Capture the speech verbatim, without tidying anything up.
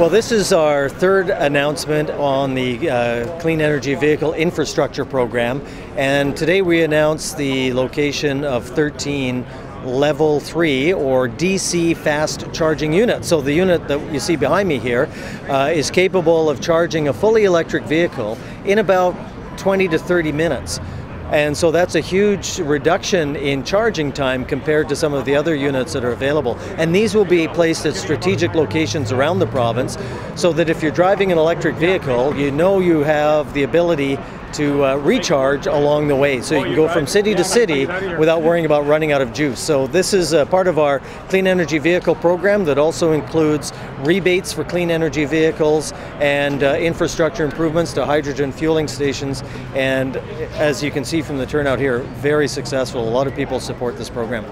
Well, this is our third announcement on the uh, Clean Energy Vehicle Infrastructure Program, and today we announced the location of thirteen Level three or D C fast charging units. So the unit that you see behind me here uh, is capable of charging a fully electric vehicle in about twenty to thirty minutes. And so that's a huge reduction in charging time compared to some of the other units that are available. And these will be placed at strategic locations around the province so that if you're driving an electric vehicle, you know you have the ability to uh, recharge along the way. So you can go from city to city without worrying about running out of juice. So this is a part of our Clean Energy Vehicle program that also includes rebates for clean energy vehicles and uh, infrastructure improvements to hydrogen fueling stations. And as you can see from the turnout here, very successful. A lot of people support this program.